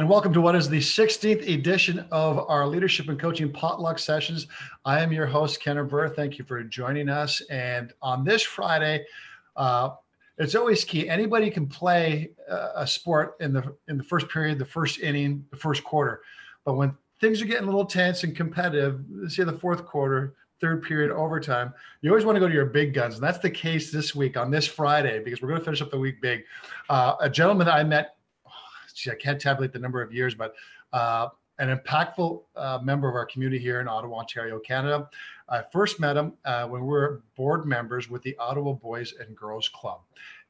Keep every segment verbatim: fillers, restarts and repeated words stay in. And welcome to what is the sixteenth edition of our Leadership and Coaching Potluck Sessions. I am your host, Ken Evraire. Thank you for joining us. And on this Friday, uh, it's always key. Anybody can play uh, a sport in the in the first period, the first inning, the first quarter. But when things are getting a little tense and competitive, say the fourth quarter, third period, overtime, you always want to go to your big guns. And that's the case this week on this Friday, because we're going to finish up the week big. Uh, a gentleman I met, I can't tabulate the number of years, but uh, an impactful uh, member of our community here in Ottawa, Ontario, Canada. I first met him uh, when we were board members with the Ottawa Boys and Girls Club.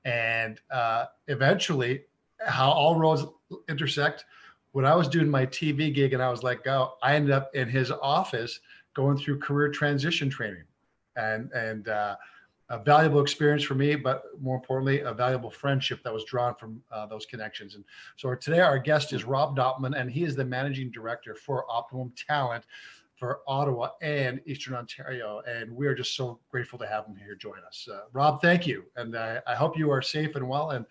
And uh, eventually, how all roads intersect, when I was doing my T V gig and I was let go, I ended up in his office going through career transition training. And, and uh, a valuable experience for me, but more importantly, a valuable friendship that was drawn from uh, those connections. And so today our guest is Rob Notman, and he is the Managing Director for Optimum Talent for Ottawa and Eastern Ontario. And we are just so grateful to have him here join us. Uh, Rob, thank you. And I, I hope you are safe and well and,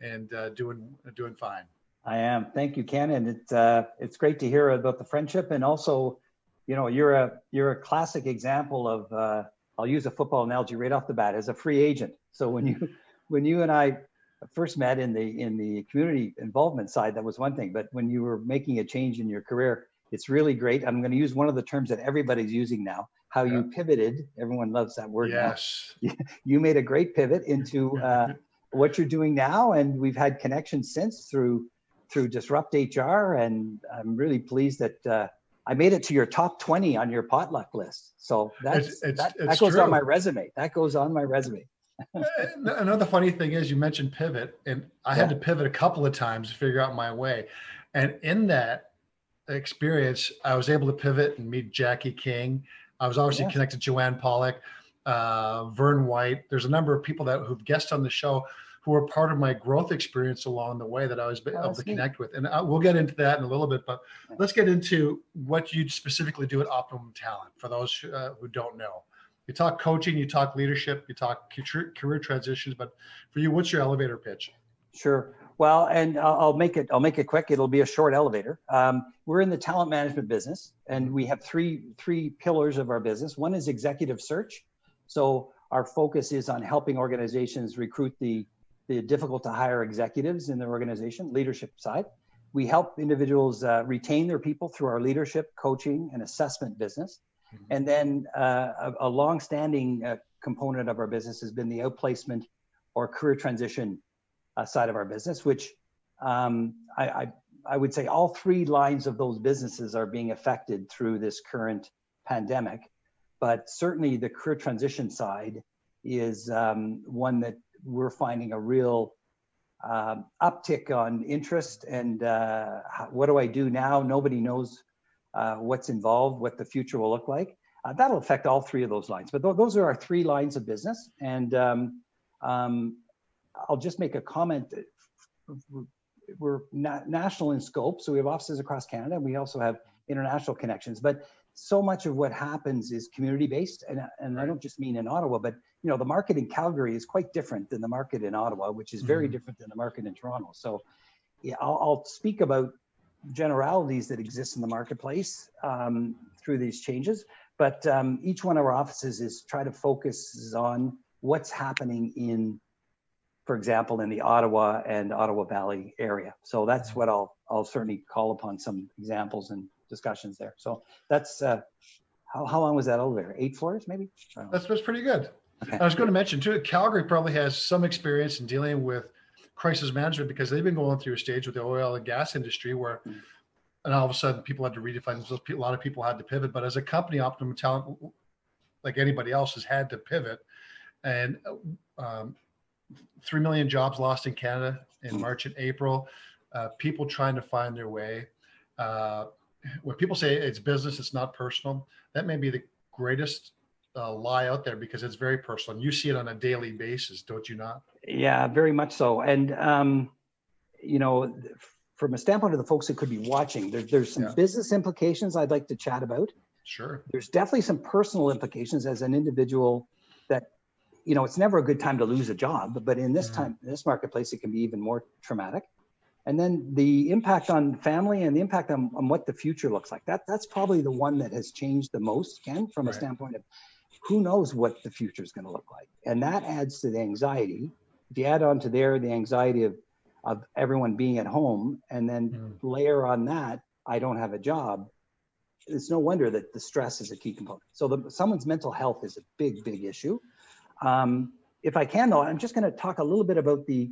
and uh, doing, doing fine. I am. Thank you, Ken. And it, uh, it's great to hear about the friendship. And also, you know, you're a, you're a classic example of, uh, I'll use a football analogy right off the bat, as a free agent. So when you, when you and I first met in the in the community involvement side, that was one thing. But when you were making a change in your career, it's really great. I'm going to use one of the terms that everybody's using now: how yeah. you pivoted. Everyone loves that word. Yes. Now. You made a great pivot into uh, what you're doing now, and we've had connections since through through Disrupt H R, and I'm really pleased that. Uh, I made it to your top twenty on your potluck list. So that's, it's, it's, that, it's that goes true. on my resume. That goes on my resume. Another funny thing is you mentioned pivot, and I yeah. had to pivot a couple of times to figure out my way. And in that experience, I was able to pivot and meet Jackie King. I was obviously yeah. connected to Joanne Pollack, uh, Vern White. There's a number of people that who've guest on the show who were part of my growth experience along the way that I was able oh, to neat. connect with. And I, we'll get into that in a little bit, but let's get into what you specifically do at Optimum Talent for those uh, who don't know. You talk coaching, you talk leadership, you talk career transitions, but for you, what's your elevator pitch? Sure. Well, and I'll make it, I'll make it quick. It'll be a short elevator. Um, we're in the talent management business, and we have three, three pillars of our business. One is executive search. So our focus is on helping organizations recruit the the difficult to hire executives in their organization, leadership side. We help individuals uh, retain their people through our leadership, coaching, and assessment business. Mm-hmm. And then uh, a, a longstanding uh, component of our business has been the outplacement or career transition uh, side of our business, which um, I, I, I would say all three lines of those businesses are being affected through this current pandemic. But certainly the career transition side is um, one that we're finding a real uh, uptick on interest and uh, what do I do now? Nobody knows uh, what's involved, what the future will look like. Uh, that'll affect all three of those lines, but th those are our three lines of business. And um, um, I'll just make a comment. We're na national in scope, so we have offices across Canada. We also have international connections, but so much of what happens is community-based, and, and I don't just mean in Ottawa, but you know, the market in Calgary is quite different than the market in Ottawa, which is very mm-hmm. different than the market in Toronto. So yeah, I'll, I'll speak about generalities that exist in the marketplace um, through these changes, but um, each one of our offices is try to focus on what's happening in, for example, in the Ottawa and Ottawa Valley area. So that's what I'll, I'll certainly call upon some examples and discussions there. So that's uh, how, how long was that elevator? Eight floors, maybe? That was pretty good. Okay. I was going to mention too, Calgary probably has some experience in dealing with crisis management because they've been going through a stage with the oil and gas industry where, mm-hmm. and all of a sudden people had to redefine themselves. A lot of people had to pivot, but as a company, Optimum Talent, like anybody else, has had to pivot. And um, three million jobs lost in Canada in mm-hmm. March and April. Uh, people trying to find their way. Uh, When people say it's business, it's not personal, that may be the greatest uh, lie out there because it's very personal. You see it on a daily basis, don't you not? Yeah, very much so. And, um, you know, from a standpoint of the folks that could be watching, there, there's some yeah. business implications I'd like to chat about. Sure. There's definitely some personal implications as an individual that, you know, it's never a good time to lose a job, but in this mm-hmm. time, in this marketplace, it can be even more traumatic. And then the impact on family and the impact on, on what the future looks like. That, that's probably the one that has changed the most, Ken, from right. a standpoint of who knows what the future is going to look like. And that adds to the anxiety. If you add on to there the anxiety of, of everyone being at home, and then mm. layer on that, I don't have a job, it's no wonder that the stress is a key component. So the, someone's mental health is a big, big issue. Um, if I can, though, I'm just going to talk a little bit about the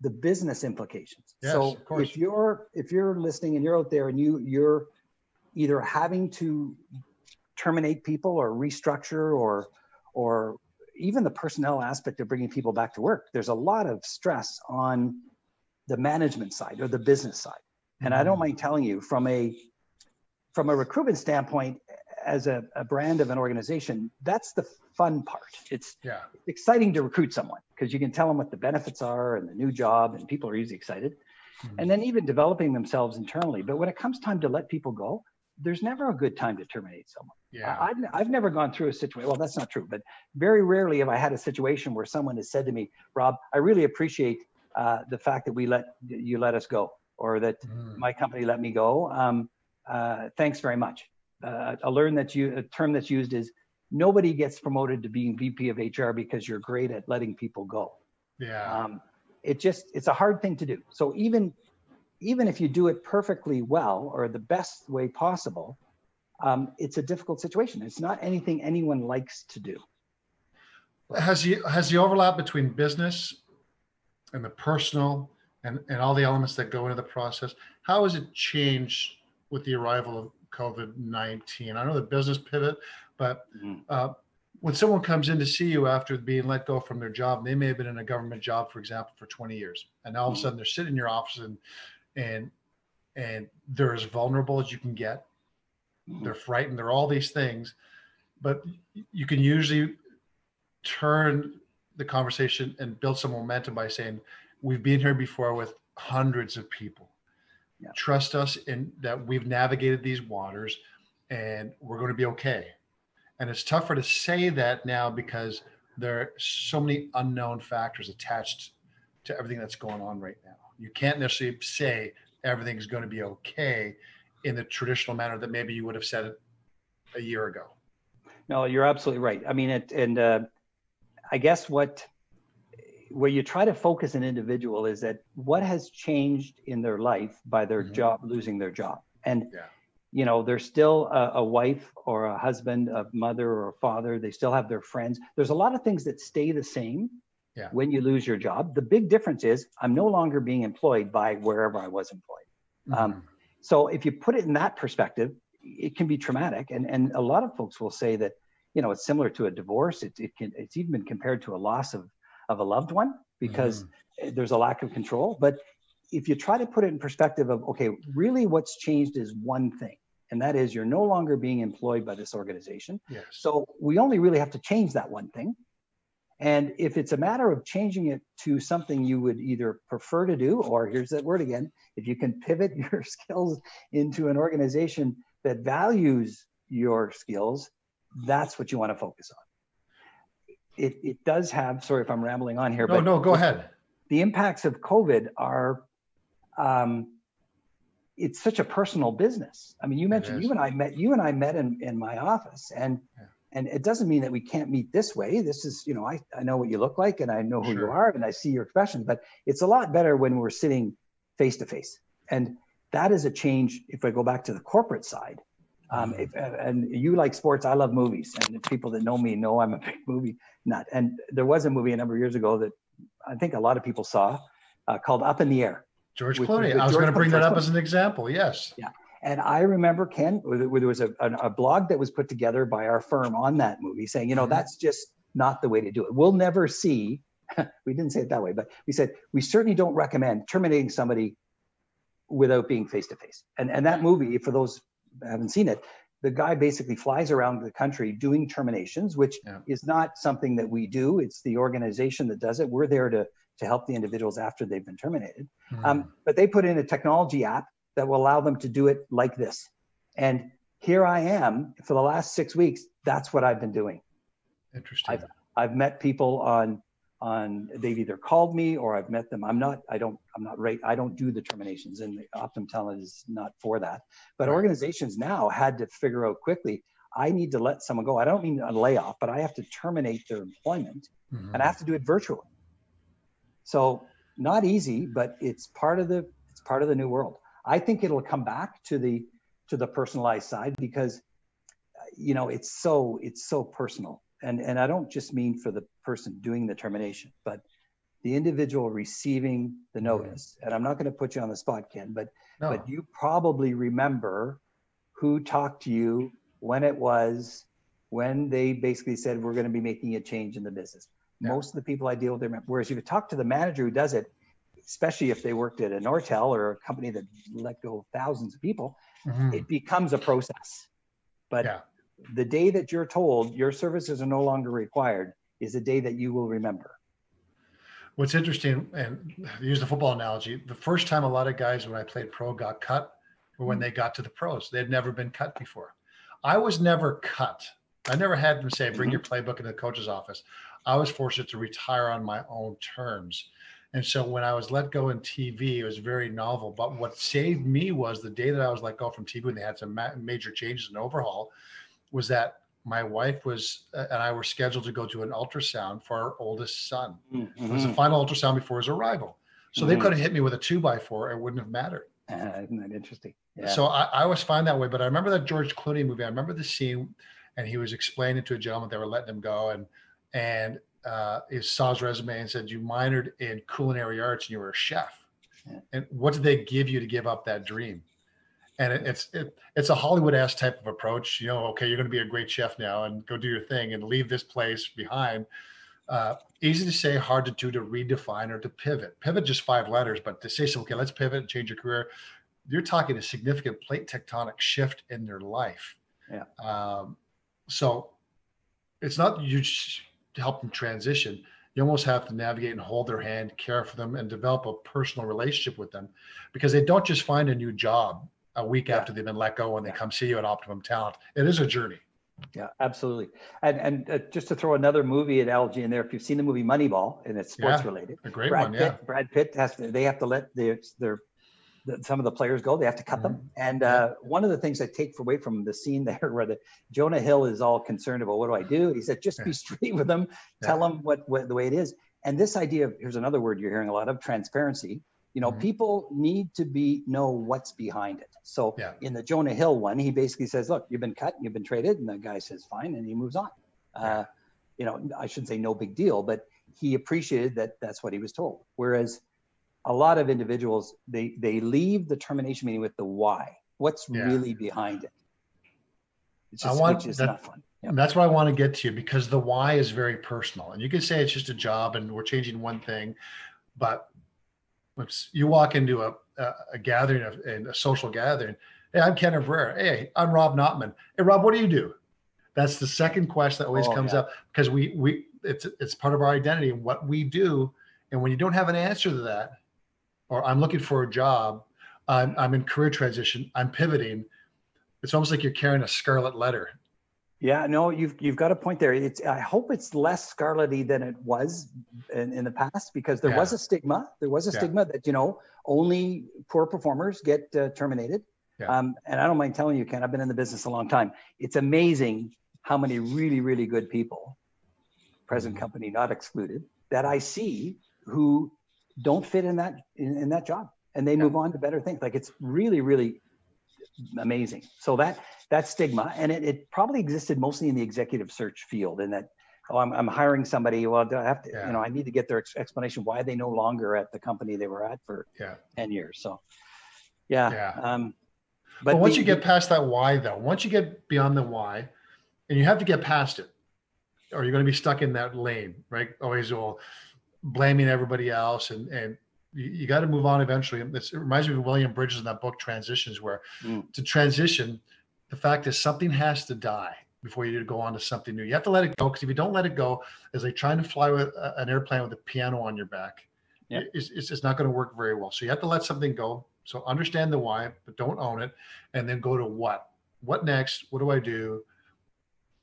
the business implications. Yes, so of course. if you're if you're listening and you're out there and you you're either having to terminate people or restructure or or even the personnel aspect of bringing people back to work, there's a lot of stress on the management side or the business side. And mm-hmm. I don't mind telling you, from a from a recruitment standpoint, as a, a brand of an organization, that's the fun part. It's yeah. exciting to recruit someone because you can tell them what the benefits are and the new job, and people are usually excited. Mm-hmm. And then even developing themselves internally. But when it comes time to let people go, there's never a good time to terminate someone. Yeah. I, I've, I've never gone through a situation, well, that's not true, but very rarely have I had a situation where someone has said to me, Rob, I really appreciate uh, the fact that we let you let us go, or that mm. my company let me go. Um, uh, thanks very much. Uh, I learned that you, a term that's used is nobody gets promoted to being V P of H R because you're great at letting people go. Yeah. Um, it just, it's a hard thing to do. So even, even if you do it perfectly well, or the best way possible, um, it's a difficult situation. It's not anything anyone likes to do. Has the, has the overlap between business and the personal and, and all the elements that go into the process, how has it changed with the arrival of COVID nineteen? I know the business pivot, but uh, when someone comes in to see you after being let go from their job, they may have been in a government job, for example, for twenty years. And now all of a sudden they're sitting in your office and, and, and they're as vulnerable as you can get. They're frightened, they're all these things, but you can usually turn the conversation and build some momentum by saying, we've been here before with hundreds of people. Yeah. Trust us in that we've navigated these waters and we're going to be okay. And it's tougher to say that now because there are so many unknown factors attached to everything that's going on right now. You can't necessarily say everything's going to be okay in the traditional manner that maybe you would have said it a year ago. No, you're absolutely right. I mean, it, and uh, I guess what where you try to focus an individual is that what has changed in their life by their mm-hmm. job, losing their job. And, yeah. you know, they're still a, a wife or a husband, a mother or a father. They still have their friends. There's a lot of things that stay the same yeah. when you lose your job. The big difference is I'm no longer being employed by wherever I was employed. Mm-hmm. Um, so if you put it in that perspective, it can be traumatic. And, and a lot of folks will say that, you know, it's similar to a divorce. It, it can, it's even been compared to a loss of, of a loved one, because mm. there's a lack of control. But if you try to put it in perspective of, okay, really what's changed is one thing, and that is you're no longer being employed by this organization. Yes. So we only really have to change that one thing. And if it's a matter of changing it to something you would either prefer to do, or here's that word again, if you can pivot your skills into an organization that values your skills, that's what you want to focus on. It, it does have, sorry if I'm rambling on here. No, but no, go ahead. The impacts of COVID are, um, it's such a personal business. I mean, you mentioned you and I met, you and I met in, in my office, and yeah. and it doesn't mean that we can't meet this way. This is, you know, I, I know what you look like, and I know who sure. you are, and I see your expression, but it's a lot better when we're sitting face to face. And that is a change if I go back to the corporate side. Um, if, and you like sports, I love movies, and the people that know me know I'm a big movie nut. And there was a movie a number of years ago that I think a lot of people saw uh, called Up in the Air. George with, Clooney. With I was going to bring that up as an example. Yes. Yeah. And I remember, Ken, where there was a, a blog that was put together by our firm on that movie saying, you know, mm-hmm. that's just not the way to do it. We'll never see. We didn't say it that way, but we said, we certainly don't recommend terminating somebody without being face to face. And and that movie, for those haven't seen it, the guy basically flies around the country doing terminations, which yeah. is not something that we do. It's the organization that does it. We're there to to help the individuals after they've been terminated. Mm. Um, but they put in a technology app that will allow them to do it like this. And here I am for the last six weeks. That's what I've been doing. Interesting. I've, I've met people on on, they've either called me or I've met them. I'm not, I don't, I'm not right. I don't do the terminations, and the Optimum Talent is not for that. But right. Organizations now had to figure out quickly, I need to let someone go. I don't mean a layoff, but I have to terminate their employment, mm-hmm. and I have to do it virtually. So not easy, but it's part of the, it's part of the new world. I think it'll come back to the, to the personalized side, because, you know, it's so, it's so personal. And, and I don't just mean for the person doing the termination, but the individual receiving the notice. And I'm not going to put you on the spot, Ken, but, no. but you probably remember who talked to you, when it was, when they basically said, we're going to be making a change in the business. Yeah. Most of the people I deal with, they remember. Whereas if you talk to the manager who does it, especially if they worked at a Nortel or a company that let go of thousands of people, mm-hmm. it becomes a process. But yeah. the day that you're told your services are no longer required is a day that you will remember. What's interesting, and I use the football analogy, the first time a lot of guys when I played pro got cut were when mm-hmm. they got to the pros. They had never been cut before. I was never cut. I never had them say, bring mm-hmm. your playbook into the coach's office. I was fortunate to retire on my own terms. And so when I was let go in T V, it was very novel. But what saved me was the day that I was let go from T V, when they had some ma- major changes and overhaul, was that my wife was uh, and I were scheduled to go to an ultrasound for our oldest son. Mm-hmm. It was the final ultrasound before his arrival. So mm-hmm. they could have hit me with a two by four. It wouldn't have mattered. Uh, isn't that interesting? Yeah. So I, I was fine that way. But I remember that George Clooney movie. I remember the scene, and he was explaining to a gentleman they were letting him go, and and uh, he saw his resume and said, "You minored in culinary arts, and you were a chef." Yeah. And what did they give you to give up that dream? And it, it's it, it's a Hollywood-ass type of approach. You know, okay, you're going to be a great chef now, and go do your thing, and leave this place behind. Uh, easy to say, hard to do, to redefine or to pivot. Pivot, just five letters, but to say, so, okay, let's pivot and change your career. You're talking a significant plate tectonic shift in their life. Yeah. Um, so it's not you just help them transition. You almost have to navigate and hold their hand, care for them, and develop a personal relationship with them, because they don't just find a new job a week yeah. after they've been let go when they yeah. come see you at Optimum Talent. It is a journey. Yeah, absolutely. And and uh, just to throw another movie analogy in there, if you've seen the movie Moneyball, and it's sports yeah, related, a great Brad one. Pitt, yeah, Brad Pitt has to. They have to let their their the, some of the players go. They have to cut mm-hmm. them. And uh, one of the things I take away from the scene there, where the Jonah Hill is all concerned about what do I do, he said, just yeah. be straight with them, yeah. tell them what, what the way it is. And this idea of, here's another word you're hearing a lot of, transparency. You know, mm-hmm. people need to be know what's behind it. So yeah. in the Jonah Hill one, he basically says, look, you've been cut, you've been traded. And the guy says, fine. And he moves on. Yeah. Uh, you know, I shouldn't say no big deal, but he appreciated that that's what he was told. Whereas a lot of individuals, they, they leave the termination meeting with the why. What's yeah. really behind it? It's just, I want, it's that, not fun. Yeah. That's what I want to get to, because the why is very personal. And you can say it's just a job and we're changing one thing, but you walk into a, a, a gathering, of, and a social gathering. Hey, I'm Ken Evraire. Hey, I'm Rob Notman. Hey, Rob, what do you do? That's the second question that always oh, comes yeah. up, because we we it's it's part of our identity and what we do. And when you don't have an answer to that, or I'm looking for a job, I'm, I'm in career transition, I'm pivoting. It's almost like you're carrying a scarlet letter. Yeah, no, you've you've got a point there. It's I hope it's less scarlety than it was in, in the past, because there yeah. was a stigma. There was a yeah. stigma that, you know, only poor performers get uh, terminated. Yeah. Um, and I don't mind telling you, Ken, I've been in the business a long time. It's amazing how many really, really good people, present company not excluded, that I see who don't fit in that in, in that job, and they yeah. move on to better things. Like, it's really, really amazing. So that that stigma, and it, it probably existed mostly in the executive search field, in that, oh, I'm, I'm hiring somebody, well, do I have to yeah. you know, I need to get their ex- explanation why they no longer at the company they were at for yeah. ten years. So yeah, yeah. um but, but once the, you get past that why, though, once you get beyond the why, and you have to get past it, or you're going to be stuck in that lane, right? Always all blaming everybody else, and and You, you got to move on eventually. It's, it reminds me of William Bridges in that book, Transitions, where mm. to transition, the fact is something has to die before you go on to something new. You have to let it go, because if you don't let it go, it's like trying to fly with a, an airplane with a piano on your back. Yeah. It, it's, it's not going to work very well. So you have to let something go. So understand the why, but don't own it. And then go to what? What next? What do I do?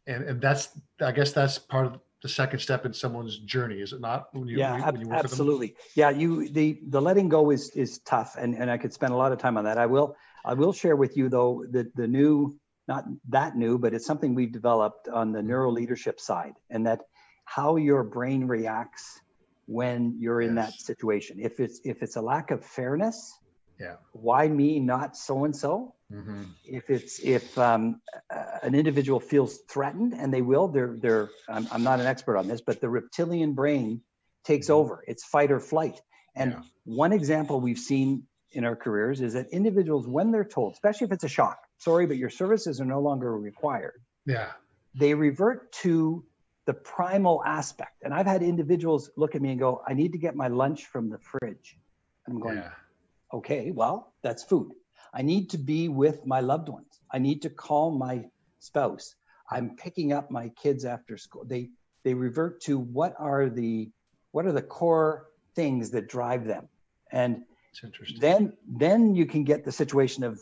And and that's, I guess that's part of the second step in someone's journey, is it not? When you, yeah, when you, when you work absolutely. With them? Yeah, you the the letting go is is tough, and and I could spend a lot of time on that. I will I will share with you though that the new, not that new, but it's something we've developed on the neuro leadership side, and that how your brain reacts when you're in yes. that situation. If it's if it's a lack of fairness, yeah, why me, not so and so? Mm-hmm. If it's if um, uh, an individual feels threatened, and they will, they're they're. I'm, I'm not an expert on this, but the reptilian brain takes mm-hmm. over. It's fight or flight. And yeah. one example we've seen in our careers is that individuals, when they're told, especially if it's a shock, sorry, but your services are no longer required. Yeah, they revert to the primal aspect. And I've had individuals look at me and go, "I need to get my lunch from the fridge." And I'm going, yeah. "Okay, well, that's food. I need to be with my loved ones. I need to call my spouse. I'm picking up my kids after school." They they revert to what are the what are the core things that drive them. And it's interesting. Then then you can get the situation of,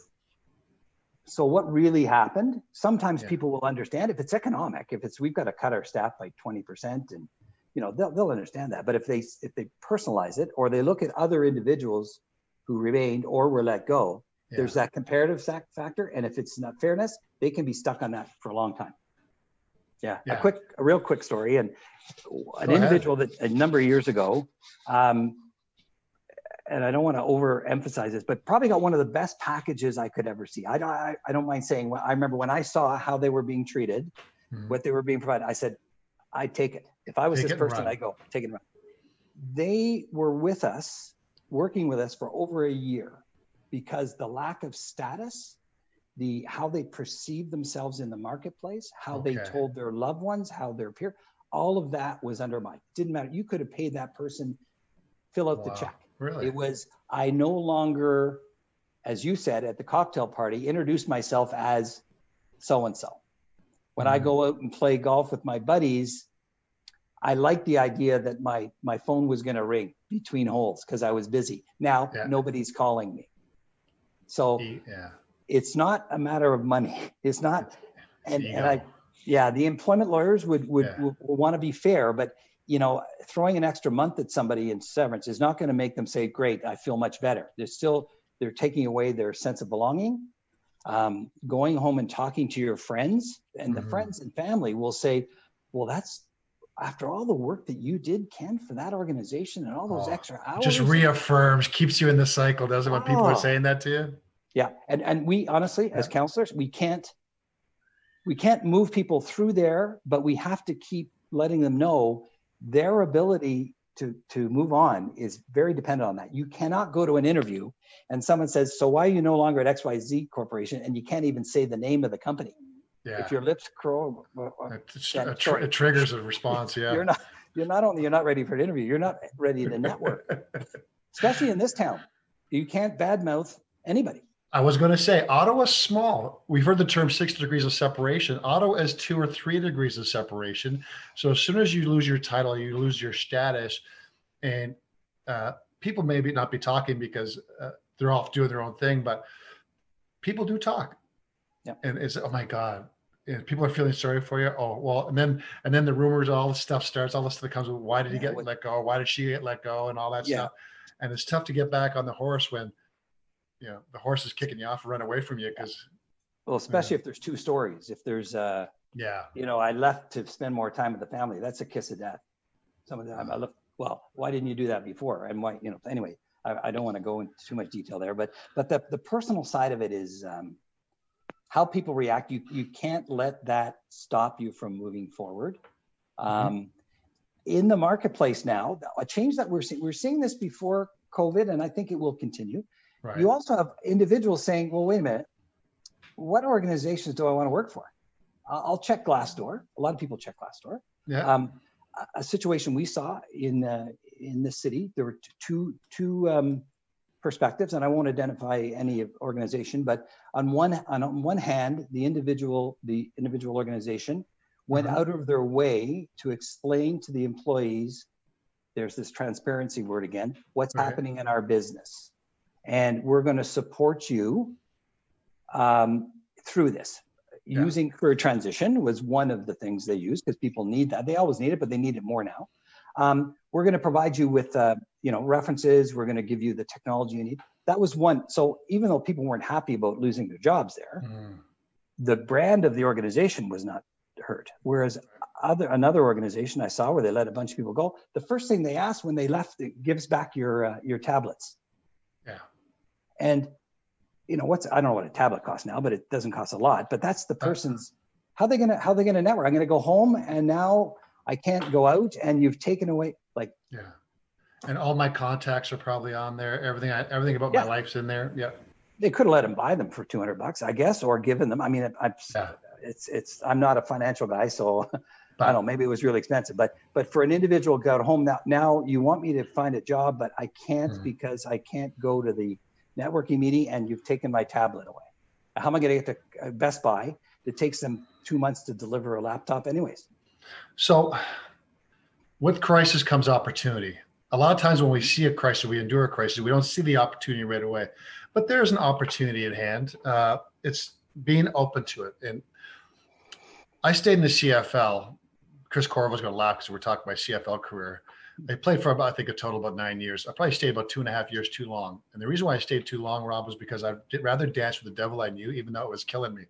so what really happened? Sometimes yeah. people will understand if it's economic, if it's we've got to cut our staff by twenty percent, and you know, they'll they'll understand that. But if they if they personalize it, or they look at other individuals who remained or were let go, yeah. there's that comparative factor, and if it's not fairness, they can be stuck on that for a long time. Yeah, yeah. a quick, a real quick story, and an Go individual ahead. That a number of years ago, um, and I don't want to overemphasize this, but probably got one of the best packages I could ever see. I don't, I, I don't mind saying. I remember when I saw how they were being treated, mm-hmm. what they were being provided. I said, "I take it." If I was take this person, I go take it and run. They were with us, working with us for over a year, because the lack of status, the how they perceive themselves in the marketplace, how okay. they told their loved ones, how their peer, all of that was undermined. Didn't matter. You could have paid that person, fill out wow. the check. Really? It was, I no longer, as you said at the cocktail party, introduce myself as so-and-so. When mm. I go out and play golf with my buddies, I like the idea that my, my phone was going to ring between holes because I was busy. Now yeah. nobody's calling me. So yeah. it's not a matter of money. It's not, and, and I, yeah, the employment lawyers would would, yeah. would, would want to be fair, but you know, throwing an extra month at somebody in severance is not going to make them say, "Great, I feel much better." They're still, they're taking away their sense of belonging. Um, going home and talking to your friends, and mm-hmm. the friends and family will say, "Well, that's after all the work that you did, Ken, for that organization and all those oh, extra hours." Just reaffirms, keeps you in the cycle, doesn't it, when oh. people are saying that to you? Yeah. And and we honestly, yeah. as counselors, we can't we can't move people through there, but we have to keep letting them know their ability to to move on is very dependent on that. You cannot go to an interview and someone says, "So why are you no longer at X Y Z Corporation?" And you can't even say the name of the company. Yeah. If your lips curl, it, yeah, it, tr- it triggers a response. Yeah, you're not. You're not only you're not ready for an interview. You're not ready to network, especially in this town. You can't badmouth anybody. I was going to say Ottawa's small. We've heard the term six degrees of separation. Ottawa is two or three degrees of separation. So as soon as you lose your title, you lose your status, and uh, people may be not be talking because uh, they're off doing their own thing. But people do talk, yeah. and it's oh my God. And people are feeling sorry for you. Oh, well, and then, and then the rumors, all the stuff starts, all this stuff comes with, why did he yeah, get what, let go? Why did she get let go? And all that yeah. stuff. And it's tough to get back on the horse when, you know, the horse is kicking you off and run away from you. Cause well, especially you know. if there's two stories, if there's uh yeah, you know, I left to spend more time with the family. That's a kiss of death. Some of them, I left, well, why didn't you do that before? And why, you know, anyway, I, I don't want to go into too much detail there, but, but the, the personal side of it is, um, how people react, you you can't let that stop you from moving forward. Mm-hmm. Um, in the marketplace now, a change that we're seeing, we're seeing this before COVID, and I think it will continue. Right. You also have individuals saying, "Well, wait a minute, what organizations do I want to work for? I'll check Glassdoor." A lot of people check Glassdoor. Yeah. Um, a situation we saw in uh, in the city, there were two two. Um, perspectives, and I won't identify any organization, but on one on one hand, the individual the individual organization went mm-hmm. out of their way to explain to the employees, there's this transparency word again, what's right. happening in our business, and we're going to support you um, through this. yeah. using career transition was one of the things they used because people need that. They always need it, but they need it more now. Um, we're going to provide you with, uh, you know, references. We're going to give you the technology you need. That was one. So even though people weren't happy about losing their jobs there, mm. the brand of the organization was not hurt. Whereas other another organization I saw where they let a bunch of people go, the first thing they asked when they left, give us back your uh, your tablets. Yeah. And you know what's I don't know what a tablet costs now, but it doesn't cost a lot. But that's the person's how they gonna how they gonna network. I'm gonna go home and now I can't go out, and you've taken away like yeah. And all my contacts are probably on there. Everything I everything about yeah. my life's in there. Yeah. They could have let them buy them for two hundred bucks, I guess, or given them. I mean, I'm yeah. it's it's I'm not a financial guy, so but, I don't know, maybe it was really expensive, but but for an individual got home now, now you want me to find a job, but I can't mm-hmm. because I can't go to the networking meeting and you've taken my tablet away. How am I going to get to Best Buy that takes them two months to deliver a laptop anyways? So with crisis comes opportunity. A lot of times when we see a crisis, we endure a crisis, we don't see the opportunity right away, but there's an opportunity at hand. Uh, it's being open to it. And I stayed in the C F L. Chris Corvo's going to laugh because we're talking about C F L career. I played for about, I think a total about nine years. I probably stayed about two and a half years too long. And the reason why I stayed too long, Rob, was because I'd rather dance with the devil I knew, even though it was killing me.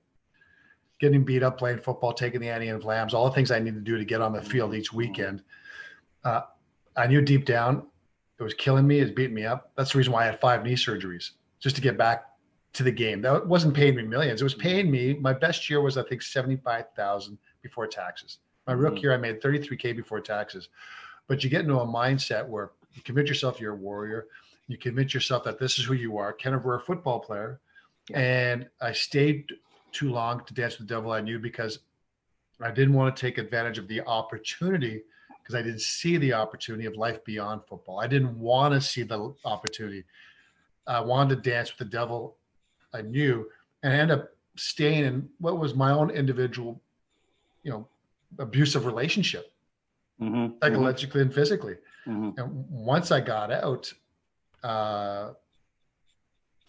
Getting beat up, playing football, taking the ante and Vlams, all the things I needed to do to get on the field each weekend. Uh, I knew deep down it was killing me. It was beating me up. That's the reason why I had five knee surgeries, just to get back to the game. That wasn't paying me millions. It was paying me. My best year was, I think, seventy-five thousand before taxes. My mm-hmm. rookie year, I made thirty-three K before taxes. But you get into a mindset where you convince yourself you're a warrior. You convince yourself that this is who you are. Ken Evraire, football player. Yeah. And I stayed too long to dance with the devil I knew because I didn't want to take advantage of the opportunity because I didn't see the opportunity of life beyond football. I didn't want to see the opportunity. I wanted to dance with the devil I knew, and I ended up staying in what was my own individual, you know, abusive relationship, mm-hmm. psychologically mm-hmm. and physically. Mm-hmm. And once I got out, uh,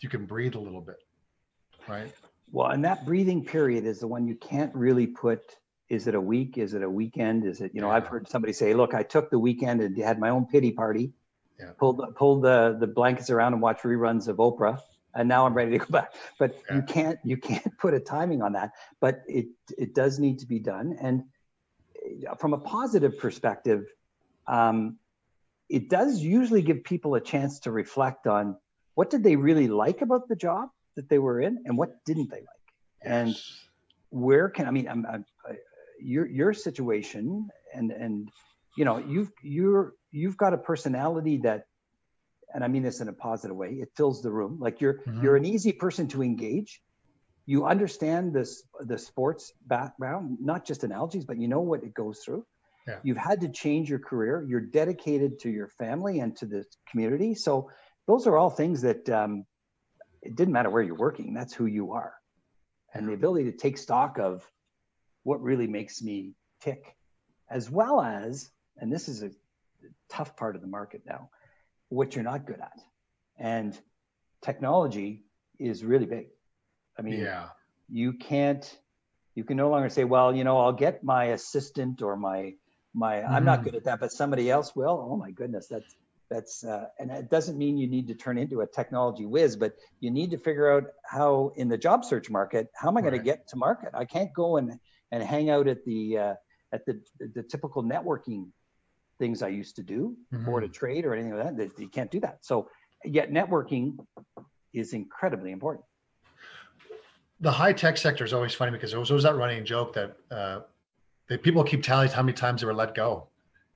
you can breathe a little bit, right? Well, and that breathing period is the one you can't really put, is it a week? Is it a weekend? Is it, you know, yeah. I've heard somebody say, look, I took the weekend and had my own pity party, yeah. pulled, pulled the, the blankets around and watched reruns of Oprah. And now I'm ready to go back, but yeah. you can't, you can't put a timing on that, but it, it does need to be done. And from a positive perspective, um, it does usually give people a chance to reflect on what did they really like about the job that they were in and what didn't they like? Yes. And where can, I mean, I'm, I'm, I, your, your situation and, and, you know, you've, you're, you've got a personality that, and I mean this in a positive way, it fills the room. Like you're, mm-hmm. you're an easy person to engage. You understand this, the sports background, not just analogies, but you know what it goes through. Yeah. You've had to change your career. You're dedicated to your family and to the community. So those are all things that, um, it didn't matter where you're working, that's who you are. And the ability to take stock of what really makes me tick, as well as, and this is a tough part of the market now, what you're not good at. And technology is really big. I mean, yeah. you can't, you can no longer say, well, you know, I'll get my assistant or my, my, mm-hmm. I'm not good at that, but somebody else will. Oh my goodness, that's, That's uh, and it doesn't mean you need to turn into a technology whiz, but you need to figure out how in the job search market, how am I going right. to get to market? I can't go and, and hang out at the uh, at the, the typical networking things I used to do mm-hmm. or to trade or anything like that. You can't do that. So yet networking is incredibly important. The high tech sector is always funny because there was, there was that running joke that uh, that people keep tallying how many times they were let go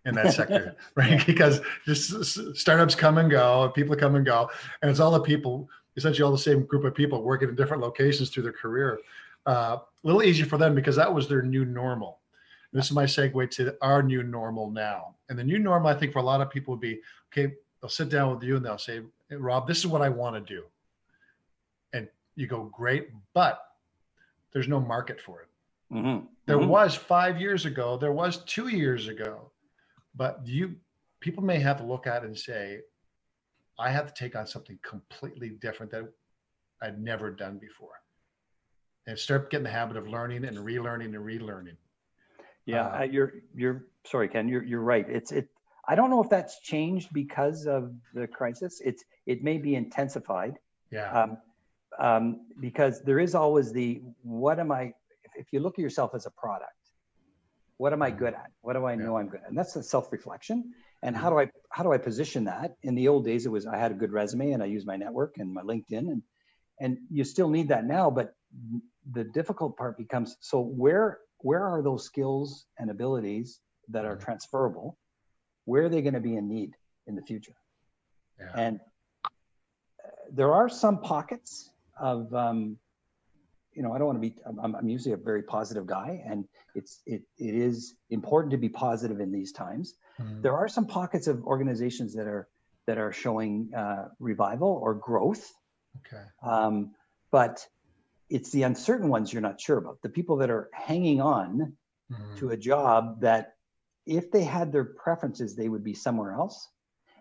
in that sector, right? Because just startups come and go, people come and go, and it's all the people, essentially all the same group of people working in different locations through their career. Uh, a little easier for them because that was their new normal. And this is my segue to our new normal now. And the new normal, I think for a lot of people would be, okay, they'll sit down with you and they'll say, hey, Rob, this is what I want to do. And you go, great, but there's no market for it. Mm-hmm. There mm-hmm. was five years ago, there was two years ago. But you, people may have to look at it and say, I have to take on something completely different that I've never done before. and start getting the habit of learning and relearning and relearning. Yeah, uh, you're you're sorry, Ken. You're you're right. It's it. I don't know if that's changed because of the crisis. It's it may be intensified. Yeah. Um, um, because there is always the what am I? If, if you look at yourself as a product, what am I good at? What do I know yeah. I'm good at? And that's the self-reflection. And how do I how do I position that? In the old days, it was I had a good resume and I used my network and my LinkedIn, and and you still need that now. But the difficult part becomes, so where where are those skills and abilities that are transferable? Where are they going to be in need in the future? Yeah. And there are some pockets of, um, you know, I don't want to be. I'm, I'm usually a very positive guy, and it's it it is important to be positive in these times. Mm-hmm. There are some pockets of organizations that are that are showing uh, revival or growth. Okay. Um, but it's the uncertain ones you're not sure about. The people that are hanging on mm-hmm. to a job that, if they had their preferences, they would be somewhere else.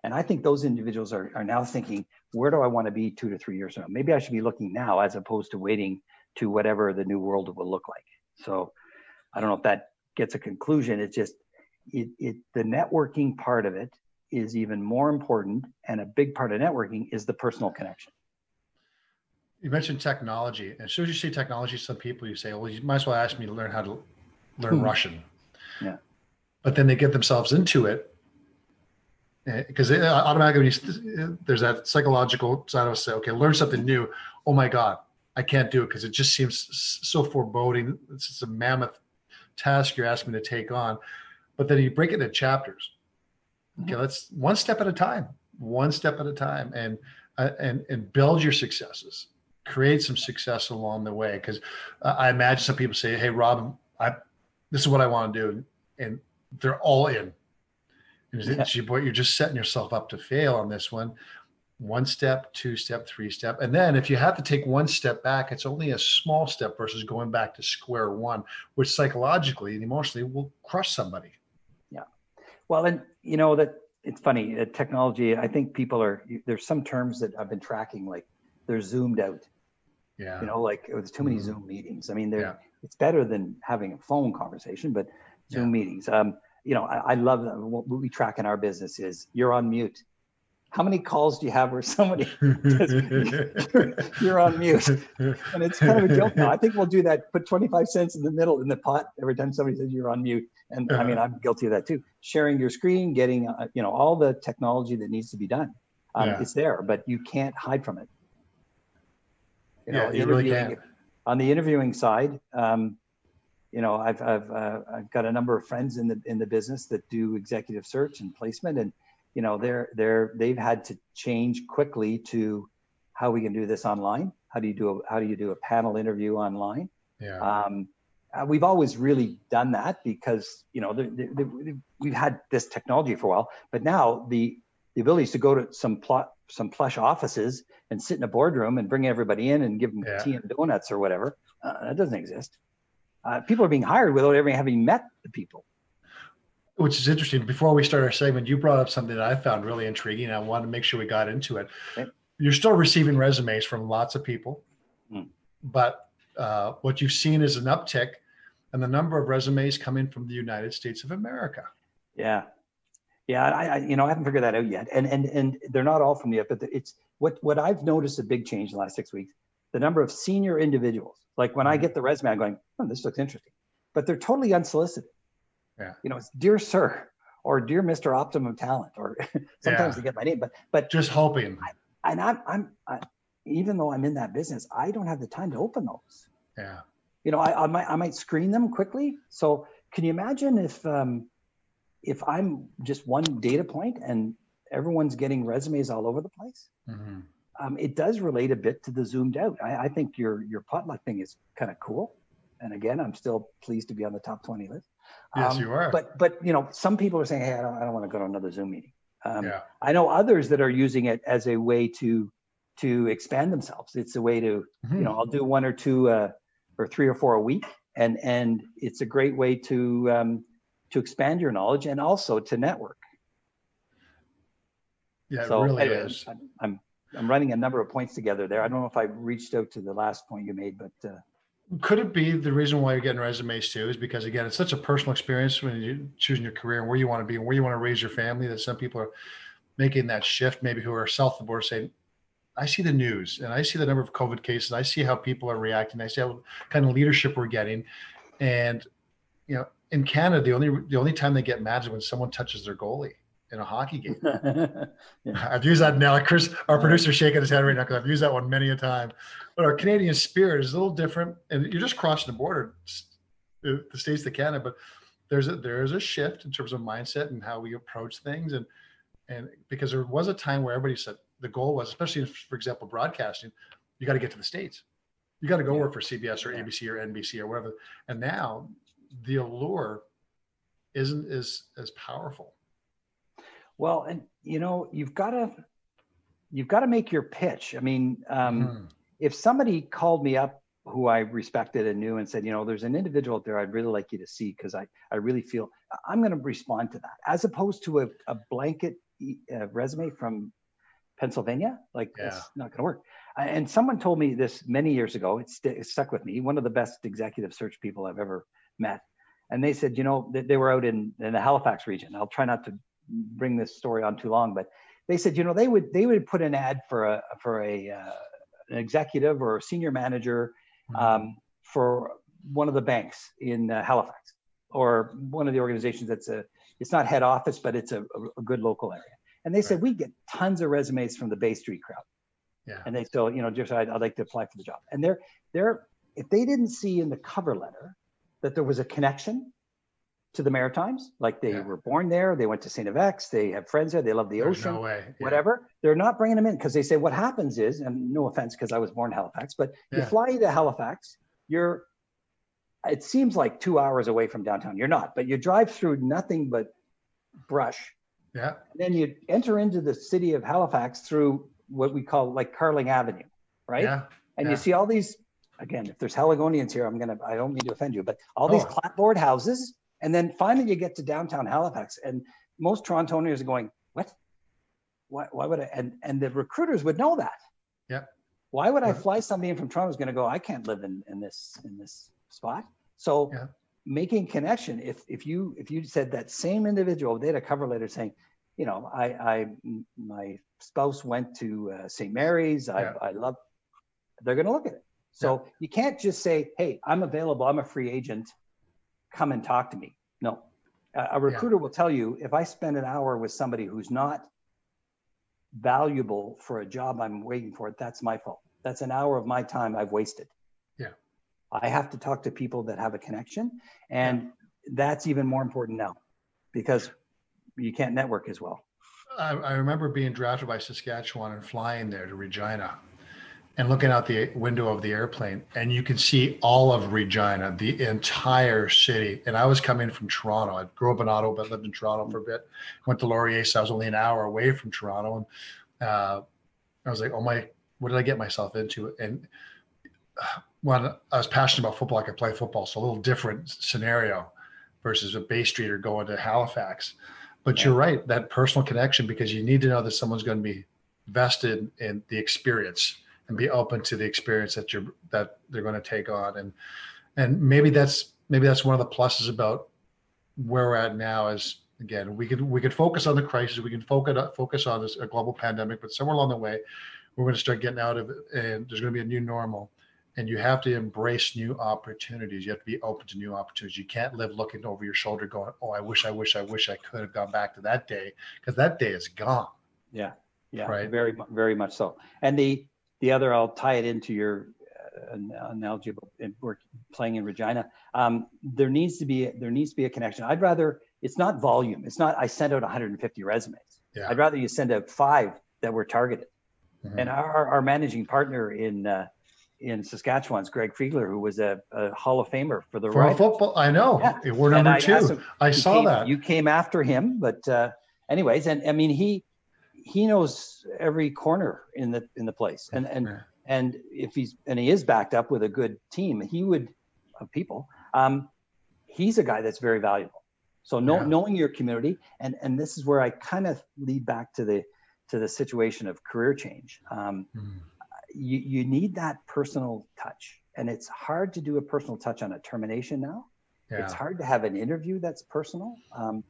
And I think those individuals are are now thinking, where do I want to be two to three years from now? Maybe I should be looking now as opposed to waiting to whatever the new world will look like. So I don't know if that gets a conclusion. It's just it, it the networking part of it is even more important, and a big part of networking is the personal connection. You mentioned technology. As soon as you say technology, some people you say, well, you might as well ask me to learn how to learn hmm. Russian. Yeah. But then they get themselves into it because automatically there's that psychological side of us say, okay, learn something new. Oh my God, I can't do it because it just seems so foreboding. It's, it's a mammoth task you're asking me to take on. But then you break it into chapters. Okay, mm-hmm. let's one step at a time, one step at a time, and uh, and and build your successes. Create some success along the way, because uh, I imagine some people say, "Hey, Rob, I this is what I want to do," and they're all in. And yeah. it, you're just setting yourself up to fail on this one. One step, two step, three step. And then if you have to take one step back, it's only a small step versus going back to square one, which psychologically and emotionally will crush somebody. Yeah. Well, and you know, that it's funny, uh, technology, I think people are, there's some terms that I've been tracking, like they're zoomed out. Yeah. You know, like there's too many mm-hmm. Zoom meetings. I mean, they're, yeah. it's better than having a phone conversation, but Zoom yeah. meetings. Um, you know, I, I love that. What we track in our business is you're on mute. How many calls do you have where somebody says, you're, you're on mute? And it's kind of a joke now. I think we'll do that. Put twenty-five cents in the middle in the pot every time somebody says you're on mute. And I mean, I'm guilty of that too. Sharing your screen, getting, uh, you know, all the technology that needs to be done. Um, yeah. It's there, but you can't hide from it. You know, yeah, you really can. On the interviewing side, um, you know, I've, I've, uh, I've got a number of friends in the, in the business that do executive search and placement, and you know, they're, they're, they've had to change quickly to how we can do this online. How do you do a, how do you do a panel interview online? Yeah. Um, we've always really done that because, you know, they're, they're, they're, we've had this technology for a while, but now the, the ability is to go to some plot, some plush offices and sit in a boardroom and bring everybody in and give them yeah. tea and donuts or whatever. Uh, that doesn't exist. Uh, people are being hired without ever having met the people. Which is interesting. Before we start our segment, you brought up something that I found really intriguing. And I wanted to make sure we got into it. Okay. You're still receiving resumes from lots of people, mm. but uh, what you've seen is an uptick in the number of resumes coming from the United States of America. Yeah, yeah. I, I you know I haven't figured that out yet, and and and they're not all from the. But it's what what I've noticed a big change in the last six weeks. The number of senior individuals. Like when mm. I get the resume, I'm going, oh, this looks interesting, but they're totally unsolicited. Yeah. You know, it's dear sir or dear Mister Optimum Talent, or sometimes yeah. they get my name, but but just hoping. I, and I'm I'm I, even though I'm in that business, I don't have the time to open those. Yeah. You know, I, I might I might screen them quickly. So can you imagine if um, if I'm just one data point and everyone's getting resumes all over the place? Mm-hmm. Um, it does relate a bit to the zoomed out. I, I think your your potluck thing is kind of cool. And again, I'm still pleased to be on the top twenty list. Yes, um, you are. But, but you know, some people are saying, hey, I don't, I don't want to go to another Zoom meeting. Um, yeah. I know others that are using it as a way to to expand themselves. It's a way to, mm-hmm. you know, I'll do one or two uh, or three or four a week. And and it's a great way to um, to expand your knowledge and also to network. Yeah, so, it really anyway, is. I'm, I'm, I'm running a number of points together there. I don't know if I reached out to the last point you made, but... Uh, Could it be the reason why you're getting resumes too is because, again, it's such a personal experience when you're choosing your career and where you want to be and where you want to raise your family, that some people are making that shift, maybe who are south of the border, saying, I see the news and I see the number of COVID cases. I see how people are reacting. I see how kind of leadership we're getting. And, you know, in Canada, the only, the only time they get mad is when someone touches their goalie in a hockey game. Yeah. I've used that now. Chris, our producer, shaking his head right now because I've used that one many a time. But our Canadian spirit is a little different, and you're just crossing the border, the states to Canada. But there's a, there's a shift in terms of mindset and how we approach things, and and because there was a time where everybody said the goal was, especially for example, broadcasting, you got to get to the States, you got to go yeah. work for C B S or yeah. A B C or N B C or whatever. And now the allure isn't as as powerful. Well, and you know, you've got to, you've got to make your pitch. I mean, um, mm-hmm. if somebody called me up who I respected and knew and said, you know, there's an individual out there I'd really like you to see, because I, I really feel I'm going to respond to that, as opposed to a, a blanket uh, resume from Pennsylvania. Like yeah. that's not going to work. And someone told me this many years ago, it, st- it stuck with me, one of the best executive search people I've ever met. And they said, you know, they, they were out in, in the Halifax region. I'll try not to bring this story on too long, but they said, you know, they would they would put an ad for a for a uh, an executive or a senior manager um, mm-hmm. for one of the banks in uh, Halifax, or one of the organizations that's a it's not head office, but it's a, a good local area. And they right. said, we get tons of resumes from the Bay Street crowd, yeah. and they still, you know, just I'd, I'd like to apply for the job. And they're they're if they didn't see in the cover letter that there was a connection to the Maritimes, like they yeah. were born there, they went to Saint Evex, they have friends there, they love the There's ocean, no way. Yeah. whatever. They're not bringing them in because they say what happens is, and no offense because I was born in Halifax, but yeah. you fly to Halifax, you're, it seems like two hours away from downtown. You're not, but you drive through nothing but brush. Yeah. And then you enter into the city of Halifax through what we call like Carling Avenue, right? Yeah. And yeah. you see all these, again, if there's Haligonians here, I'm going to, I don't mean to offend you, but all oh. these clapboard houses. And then finally you get to downtown Halifax, and most Torontonians are going, what? Why, why would I? And, and the recruiters would know that. Yeah. Why would yeah. I fly somebody in from Toronto who's going to go, I can't live in, in this in this spot. So yeah. making connection, if if you if you said that same individual, they had a cover letter saying, you know, I, I my spouse went to uh, Saint Mary's, I, yeah. I love, they're going to look at it. So yeah. you can't just say, hey, I'm available, I'm a free agent, come and talk to me. No, uh, a recruiter yeah. will tell you, if I spend an hour with somebody who's not valuable for a job I'm waiting for, that's my fault. That's an hour of my time I've wasted. Yeah. I have to talk to people that have a connection. And yeah. that's even more important now because you can't network as well. I, I remember being drafted by Saskatchewan and flying there to Regina, and looking out the window of the airplane, and you can see all of Regina, the entire city. And I was coming from Toronto. I grew up in Ottawa, but lived in Toronto for a bit. Went to Laurier, so I was only an hour away from Toronto. And uh, I was like, oh my, what did I get myself into? And when I was passionate about football, I could play football. So a little different scenario versus a Bay Street or going to Halifax. But yeah. you're right, that personal connection, because you need to know that someone's going to be vested in the experience and be open to the experience that you're that they're going to take on. And and maybe that's maybe that's one of the pluses about where we're at now is, again, we could we could focus on the crisis, we can focus focus on this a global pandemic, but somewhere along the way we're going to start getting out of it, and there's going to be a new normal, and you have to embrace new opportunities. You have to be open to new opportunities. You can't live looking over your shoulder going, oh, I wish I wish I wish I could have gone back to that day, because that day is gone. Yeah. Yeah. Right. Very, very much so. And the The other, I'll tie it into your uh, analogy about work, playing in Regina. Um, there needs to be there needs to be a connection. I'd rather, it's not volume. It's not I sent out one hundred fifty resumes. Yeah. I'd rather you send out five that were targeted. Mm-hmm. And our our managing partner in uh, in Saskatchewan is Greg Feagler, who was a, a Hall of Famer for the for a football. I know yeah. we're number I two. Him, I saw came, that you came after him, but uh, anyways, and I mean he. he knows every corner in the in the place, and and yeah. and if he's and he is backed up with a good team, he would of people. Um, he's a guy that's very valuable. So know, yeah. knowing your community, and and this is where I kind of lead back to the to the situation of career change. Um, mm. You you need that personal touch. And it's hard to do a personal touch on a termination now. Yeah. It's hard to have an interview that's personal. Um,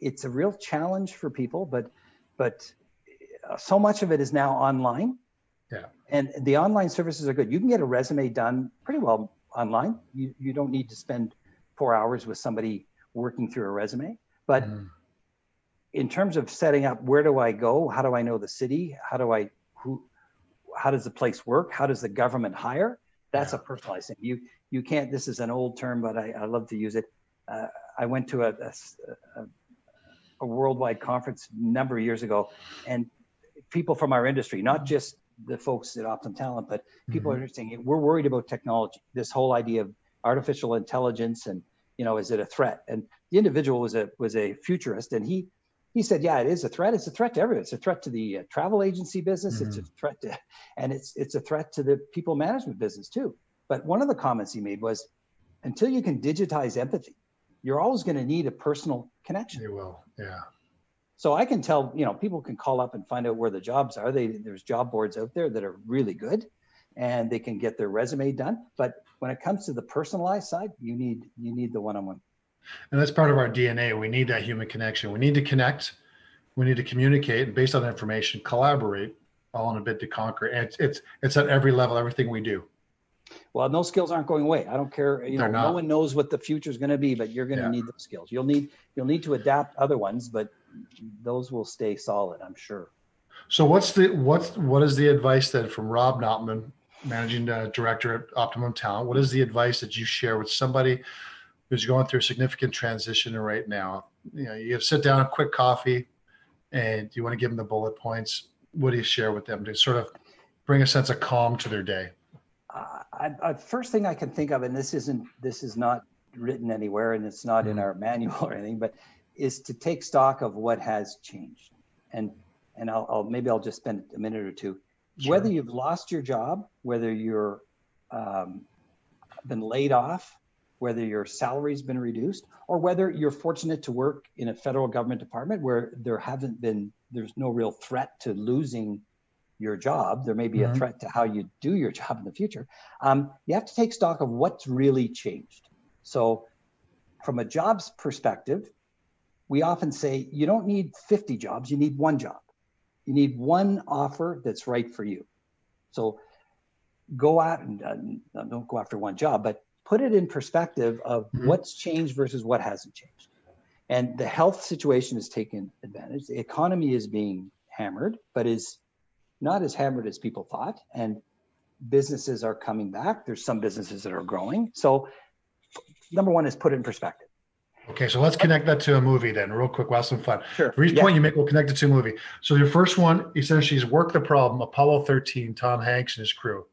it's a real challenge for people, but but so much of it is now online. Yeah. And the online services are good. You can get a resume done pretty well online. You, you don't need to spend four hours with somebody working through a resume. But mm. in terms of setting up, where do I go? How do I know the city? How do I, who, how does the place work? How does the government hire? That's yeah. a personalized thing. You, you can't, this is an old term, but I, I love to use it. Uh, I went to a, a, a worldwide conference a number of years ago, and people from our industry, not just the folks at Optimum Talent, but people mm-hmm. are saying, we're worried about technology, this whole idea of artificial intelligence and, you know, is it a threat? And the individual was a, was a futurist, and he, he said, yeah, it is a threat. It's a threat to everyone. It's a threat to the uh, travel agency business. Mm-hmm. It's a threat to, and it's, it's a threat to the people management business too. But one of the comments he made was, until you can digitize empathy, you're always going to need a personal connection. You will. Yeah. So I can tell, you know, people can call up and find out where the jobs are. They, there's job boards out there that are really good, and they can get their resume done. But when it comes to the personalized side, you need you need the one-on-one. And that's part of our D N A. We need that human connection. We need to connect. We need to communicate, and based on information, collaborate, all in a bid to conquer. And it's it's it's at every level, everything we do. Well, those skills aren't going away. I don't care. You know, no one knows what the future is going to be, but you're going to yeah. need those skills. You'll need you'll need to adapt other ones, but those will stay solid, I'm sure. So what's the what's what is the advice then from Rob Notman, managing director at Optimum Talent? What is the advice that you share with somebody who's going through a significant transition right now? You know, you have sit down, a quick coffee, and you want to give them the bullet points. What do you share with them to sort of bring a sense of calm to their day? Uh, I, I, first thing I can think of, and this isn't this is not written anywhere, and it's not mm-hmm. in our manual or anything, but is to take stock of what has changed. And and I'll, I'll maybe I'll just spend a minute or two. Sure. Whether you've lost your job, whether you're um, been laid off, whether your salary's been reduced, or whether you're fortunate to work in a federal government department where there haven't been, there's no real threat to losing your job. There may be mm-hmm. a threat to how you do your job in the future. Um, you have to take stock of what's really changed. So from a job's perspective, we often say, you don't need fifty jobs, you need one job. You need one offer that's right for you. So go out and uh, don't go after one job, but put it in perspective of mm-hmm. what's changed versus what hasn't changed. And the health situation is taken advantage. The economy is being hammered, but is not as hammered as people thought. And businesses are coming back. There's some businesses that are growing. So number one is put it in perspective. Okay, so let's connect that to a movie then, real quick. We'll have some fun. Sure. For each yeah. point you make, we'll connect it to a movie. So your first one, essentially, is work the problem. Apollo thirteen, Tom Hanks and his crew.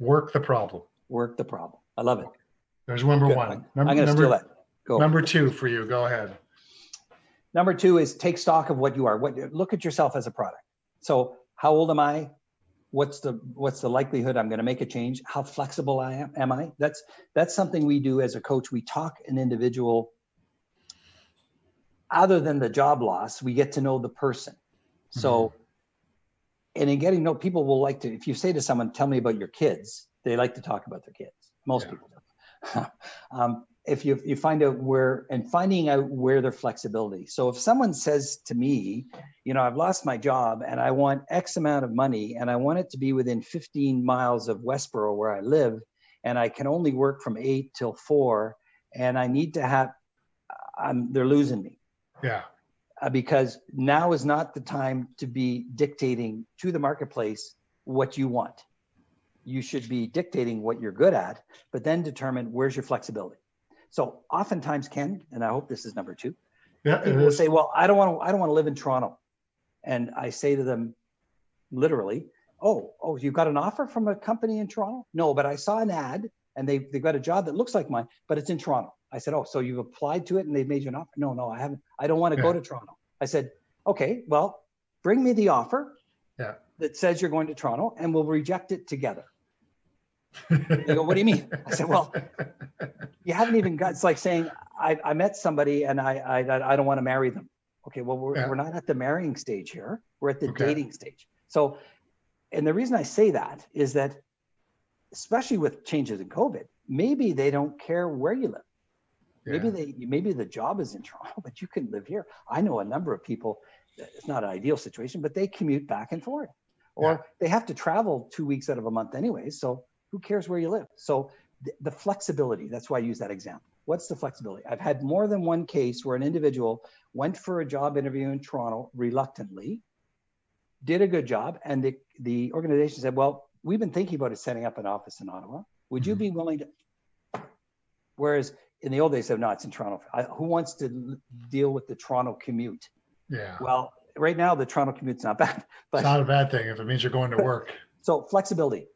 Work the problem. Work the problem. I love it. There's number Good. one. Number, I'm going to steal that. Go. Number two for you. Go ahead. Number two is take stock of what you are. What look at yourself as a product. So how old am I? What's the what's the likelihood I'm going to make a change? How flexible I am, am I? That's that's something we do as a coach. We talk an individual. Other than the job loss, we get to know the person. So, mm-hmm. and in getting to know people, will like to. If you say to someone, "Tell me about your kids," they like to talk about their kids. Most yeah. people do. um, if you you find out where and finding out where their flexibility. So if someone says to me, you know, I've lost my job and I want X amount of money and I want it to be within fifteen miles of Westboro where I live, and I can only work from eight till four, and I need to have, I'm, they're losing me. Yeah. Uh, because now is not the time to be dictating to the marketplace what you want. You should be dictating what you're good at, but then determine where's your flexibility. So oftentimes, Ken, and I hope this is number two, yeah, people will say, well, I don't want to, I don't want to live in Toronto. And I say to them literally, oh, oh, you got an offer from a company in Toronto? No, but I saw an ad and they they got a job that looks like mine, but it's in Toronto. I said, oh, so you've applied to it and they've made you an offer? No, no, I haven't. I don't want to yeah. go to Toronto. I said, okay, well, bring me the offer yeah. that says you're going to Toronto and we'll reject it together. They go, what do you mean? I said, well, you haven't even got, it's like saying, I, I met somebody and I, I I don't want to marry them. Okay, well, we're, yeah. we're not at the marrying stage here. We're at the okay. dating stage. So, and the reason I say that is that especially with changes in COVID, maybe they don't care where you live. Yeah. Maybe they, maybe the job is in Toronto, but you can live here. I know a number of people, it's not an ideal situation, but they commute back and forth, or yeah. they have to travel two weeks out of a month anyway. So who cares where you live? So th- the flexibility, that's why I use that example. What's the flexibility? I've had more than one case where an individual went for a job interview in Toronto reluctantly, did a good job, and the, the organization said, well, we've been thinking about setting up an office in Ottawa. Would mm-hmm. you be willing to? Whereas in the old days, they said, no, it's in Toronto. I, who wants to deal with the Toronto commute? Yeah. Well, right now, the Toronto commute's not bad. But it's not a bad thing if it means you're going to work. So flexibility.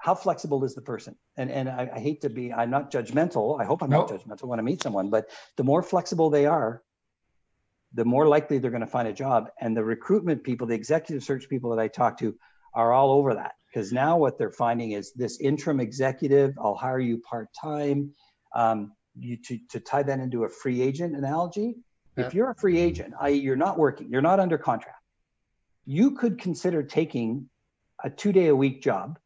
How flexible is the person? And and I, I hate to be, I'm not judgmental. I hope I'm nope. not judgmental when I meet someone, but the more flexible they are, the more likely they're going to find a job. And the recruitment people, the executive search people that I talk to are all over that. Because now what they're finding is this interim executive, I'll hire you part-time. Um, you to, to tie that into a free agent analogy, yeah. if you're a free agent, that is you're not working, you're not under contract, you could consider taking a two-day-a-week job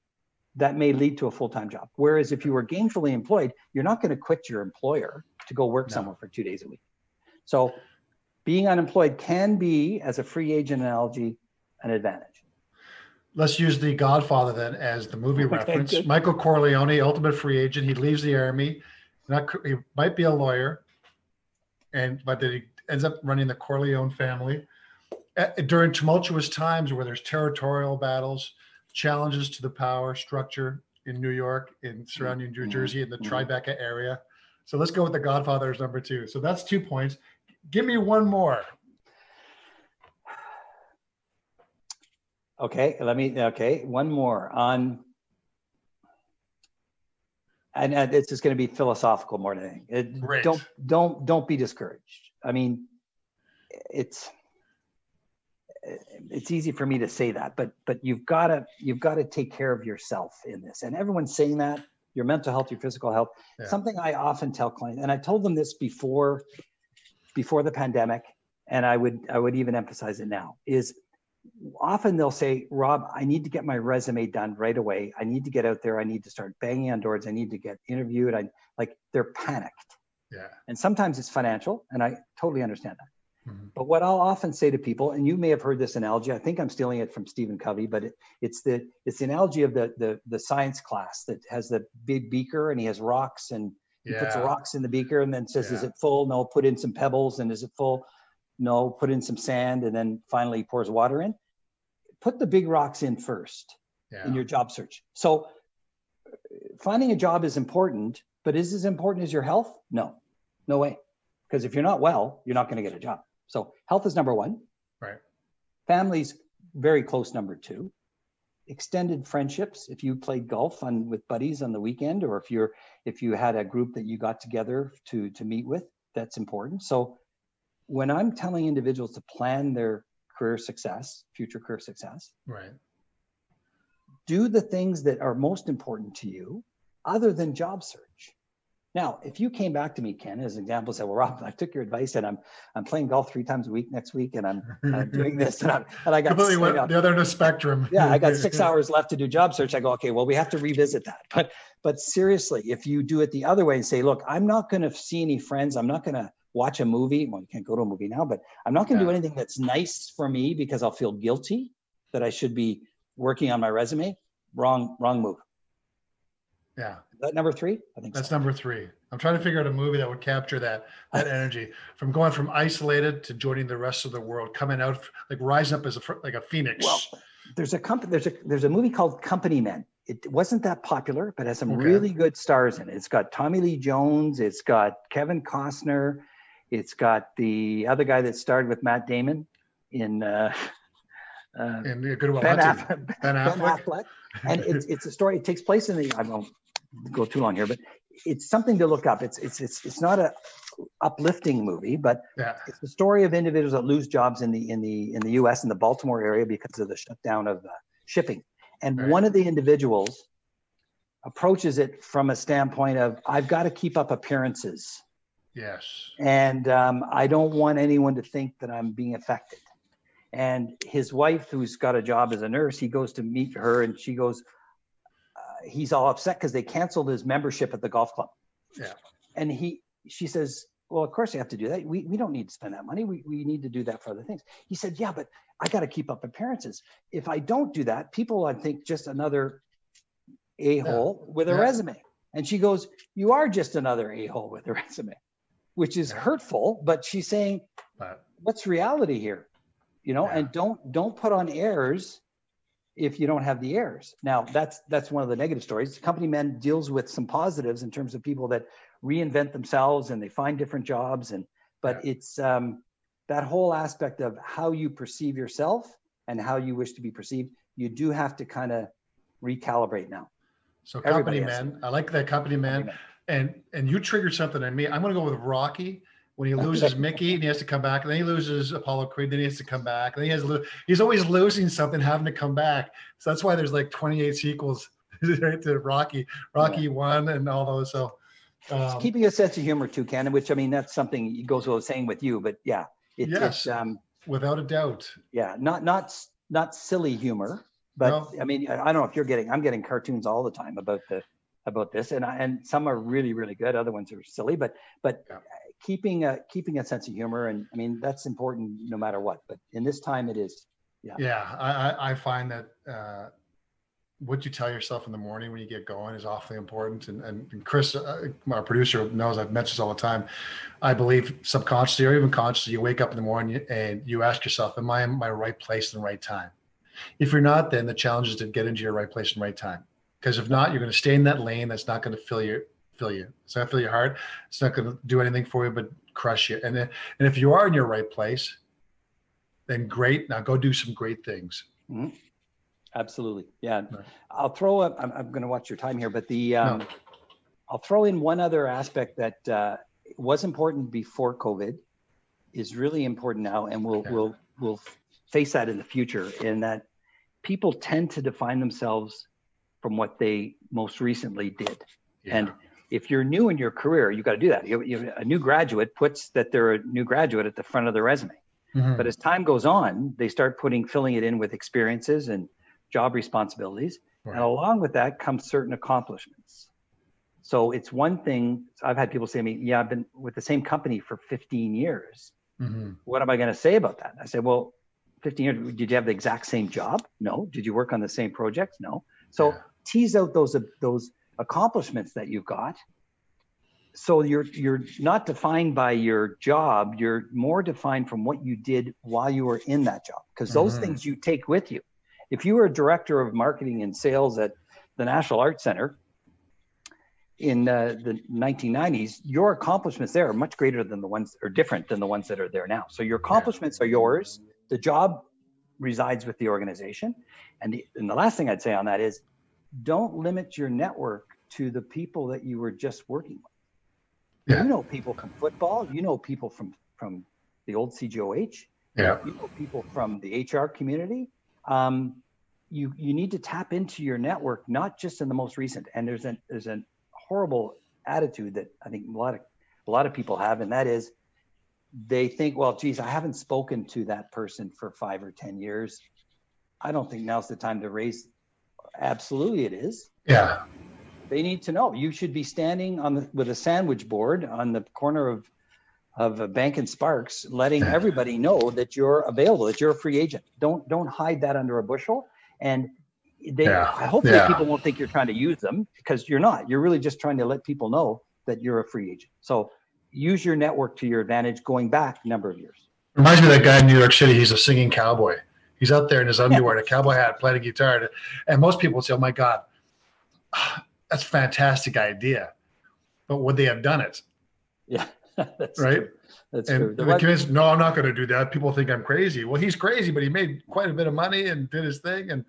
that may lead to a full-time job. Whereas if you were gainfully employed, you're not going to quit your employer to go work no. somewhere for two days a week. So being unemployed can be, as a free agent analogy, an advantage. Let's use The Godfather then as the movie okay, reference. Good. Michael Corleone, ultimate free agent. He leaves the army. Not, he might be a lawyer, and but then he ends up running the Corleone family. At, during tumultuous times where there's territorial battles, challenges to the power structure in New York, in surrounding New Jersey, in the Tribeca area. So let's go with The Godfather as number two. So that's two points. Give me one more. Okay, let me, okay, one more on, and, and it's just going to be philosophical more than anything. It, Great. Don't, don't, don't be discouraged. I mean, it's, it's easy for me to say that, but but you've got to you've got to take care of yourself in this. And everyone's saying that, your mental health, your physical health. Yeah. Something I often tell clients, and I told them this before before the pandemic, and I would I would even emphasize it now, is often they'll say, Rob, I need to get my resume done right away. I need to get out there. I need to start banging on doors. I need to get interviewed. I like they're panicked. Yeah. And sometimes it's financial, and I totally understand that. Mm-hmm. But what I'll often say to people, and you may have heard this analogy, I think I'm stealing it from Stephen Covey, but it, it's the it's the analogy of the, the the science class that has the big beaker and he has rocks and he yeah. puts rocks in the beaker and then says, yeah. is it full? No, put in some pebbles. And is it full? No, put in some sand. And then finally he pours water in. Put the big rocks in first yeah. in your job search. So finding a job is important, but is it as important as your health? No, no way. Because if you're not well, you're not going to get a job. So health is number one, right? Family's very close number two, extended friendships. If you played golf on with buddies on the weekend, or if you're, if you had a group that you got together to, to meet with, that's important. So when I'm telling individuals to plan their career success, future career success, right? Do the things that are most important to you other than job search. Now, if you came back to me, Ken, as an example, said, well, Rob, I took your advice and I'm I'm playing golf three times a week next week and I'm, I'm doing this and, I'm, and I got completely went the other end of the spectrum. Yeah, I got six hours left to do job search. I go, okay, well, we have to revisit that. But but seriously, if you do it the other way and say, look, I'm not going to see any friends. I'm not going to watch a movie. Well, you can't go to a movie now, but I'm not going to yeah. do anything that's nice for me because I'll feel guilty that I should be working on my resume. Wrong, wrong move. Yeah. Is that number three? I think that's so. Number three. I'm trying to figure out a movie that would capture that that energy from going from isolated to joining the rest of the world, coming out like rise up as a like a phoenix. Well, there's a company. There's a there's a movie called Company Men. It wasn't that popular, but has some okay. really good stars in it. It's got Tommy Lee Jones. It's got Kevin Costner. It's got the other guy that starred with Matt Damon in. Uh, Uh, and Ben, Affleck. Ben, ben Affleck. Affleck, and it's it's a story. It takes place in the. I won't go too long here, but it's something to look up. It's it's it's it's not a uplifting movie, but yeah. it's the story of individuals that lose jobs in the in the in the U S in the Baltimore area because of the shutdown of uh, shipping. And right. one of the individuals approaches it from a standpoint of I've got to keep up appearances. Yes. And um, I don't want anyone to think that I'm being affected. And his wife, who's got a job as a nurse, he goes to meet her and she goes, uh, he's all upset because they canceled his membership at the golf club. Yeah. And he, she says, well, of course you have to do that. We, we don't need to spend that money. We, we need to do that for other things. He said, yeah, but I got to keep up appearances. If I don't do that, people, I think, just another a-hole yeah. with a yeah. resume. And she goes, you are just another a-hole with a resume, which is yeah. hurtful, but she's saying, but, what's reality here? You know, yeah. and don't, don't put on airs if you don't have the airs. Now that's, that's one of the negative stories. Company Men deals with some positives in terms of people that reinvent themselves and they find different jobs. And, but yeah. it's um, that whole aspect of how you perceive yourself and how you wish to be perceived. You do have to kind of recalibrate now. So Everybody Company Men, I like that Company Men. And, and you triggered something in me. I'm going to go with Rocky. When he loses Mickey and he has to come back, and then he loses Apollo Creed, then he has to come back, and then he has lo- he's always losing something, having to come back. So that's why there's like twenty-eight sequels to Rocky, Rocky yeah. One, and all those. So um, keeping a sense of humor too, Ken, which I mean that's something goes without saying with you, but yeah, it, yes, it's um, without a doubt. Yeah, not not not silly humor, but no. I mean I don't know if you're getting, I'm getting cartoons all the time about the about this, and I, and some are really really good, other ones are silly, but but. Yeah. Keeping a keeping a sense of humor, and I mean that's important no matter what. But in this time, it is. Yeah. Yeah, I I find that uh, what you tell yourself in the morning when you get going is awfully important. And and Chris, uh, our producer, knows I've mentioned this all the time. I believe subconsciously or even consciously, you wake up in the morning and you ask yourself, "Am I in my right place and right time?" If you're not, then the challenge is to get into your right place and right time. Because if not, you're going to stay in that lane that's not going to fill your fill you. It's not really hard. It's not going to do anything for you, but crush you. And then, and if you are in your right place, then great. Now go do some great things. Mm-hmm. Absolutely. Yeah. Right. I'll throw up, I'm, I'm going to watch your time here, but the, um, no. I'll throw in one other aspect that uh, was important before COVID is really important now. And we'll, yeah. we'll, we'll face that in the future, in that people tend to define themselves from what they most recently did. Yeah. And if you're new in your career, you got to do that. You, you, a new graduate puts that they're a new graduate at the front of their resume. Mm-hmm. But as time goes on, they start putting, filling it in with experiences and job responsibilities. Right. And along with that comes certain accomplishments. So it's one thing, I've had people say to me, yeah, I've been with the same company for fifteen years. Mm-hmm. What am I going to say about that? I said, well, fifteen years, did you have the exact same job? No. Did you work on the same project? No. So yeah. tease out those, those, accomplishments that you've got, so you're you're not defined by your job. You're more defined from what you did while you were in that job, because those mm-hmm. things you take with you. If you were a director of marketing and sales at the National Arts Centre in uh, the nineteen nineties, your accomplishments there are much greater than the ones, or different than the ones that are there now. So your accomplishments yeah. are yours. The job resides with the organization. And the, and the last thing I'd say on that is, don't limit your network to the people that you were just working with. Yeah. You know people from football. You know people from, from the old C G O H. Yeah. You know people from the H R community. Um, you you need to tap into your network, not just in the most recent. And there's an there's a horrible attitude that I think a lot of a lot of people have, and that is they think, well, geez, I haven't spoken to that person for five or ten years. I don't think now's the time to raise. Absolutely, it is. Yeah, they need to know. You should be standing on the, with a sandwich board on the corner of of a Bank and Sparks, letting everybody know that you're available, that you're a free agent. Don't don't hide that under a bushel. And they yeah. hopefully yeah. people won't think you're trying to use them, because you're not. You're really just trying to let people know that you're a free agent. So use your network to your advantage. Going back a number of years, reminds me of that guy in New York City. He's a singing cowboy. He's out there in his underwear and a cowboy hat playing a guitar. And most people would say, oh, my God, that's a fantastic idea. But would they have done it? Yeah, that's right. True. That's and true. They convinced, no, I'm not going to do that. People think I'm crazy. Well, he's crazy, but he made quite a bit of money and did his thing. And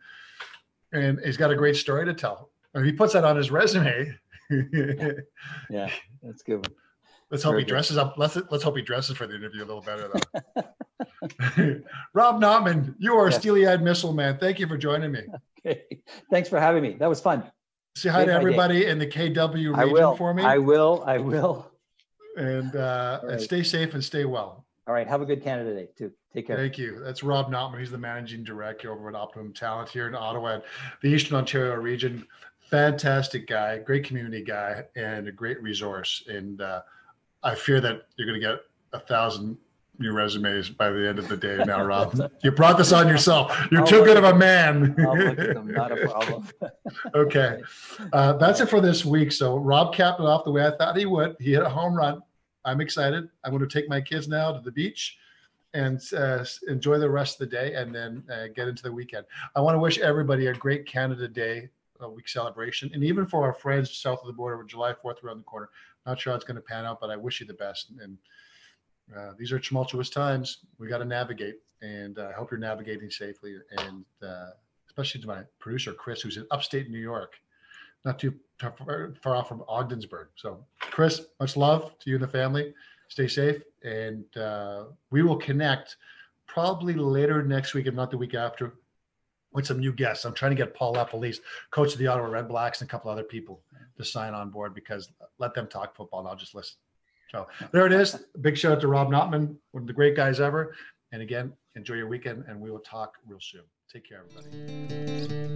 and he's got a great story to tell. If he puts that on his resume. yeah. yeah, that's good. One. Let's hope Very he dresses good. up. Let's let's hope he dresses for the interview a little better, though. Rob Notman, you are yes. a steely-eyed missile, man. Thank you for joining me. Okay, thanks for having me. That was fun. Say hi Great to everybody day. in the K W region I will. for me. I will. I will. And uh, right. and stay safe and stay well. All right. Have a good Canada Day too. Take care. Thank you. That's Rob Notman. He's the managing director over at Optimum Talent here in Ottawa, the Eastern Ontario region. fantastic guy, great community guy, and a great resource. And uh, I fear that you're going to get a thousand new resumes by the end of the day now, Rob. You brought this on yourself. You're I'll too good of a man. I'll look at them, not a problem. Okay. Uh, that's it for this week. So Rob capped it off the way I thought he would. He hit a home run. I'm excited. I'm going to take my kids now to the beach and uh, enjoy the rest of the day, and then uh, get into the weekend. I want to wish everybody a great Canada Day uh, week celebration. And even for our friends south of the border, July fourth around the corner. Not sure how it's going to pan out, but I wish you the best. And uh, these are tumultuous times. We got to navigate, and I uh, hope you're navigating safely. And uh, especially to my producer, Chris, who's in upstate New York, not too far off from Ogdensburg. So Chris, much love to you and the family. Stay safe, and uh, we will connect probably later next week, if not the week after, with some new guests. I'm trying to get Paul Apelice, coach of the Ottawa Redblacks, and a couple other people to sign on board, because let them talk football and I'll just listen. So there it is. Big shout out to Rob Notman, one of the great guys ever. And again, enjoy your weekend, and we will talk real soon. Take care, everybody.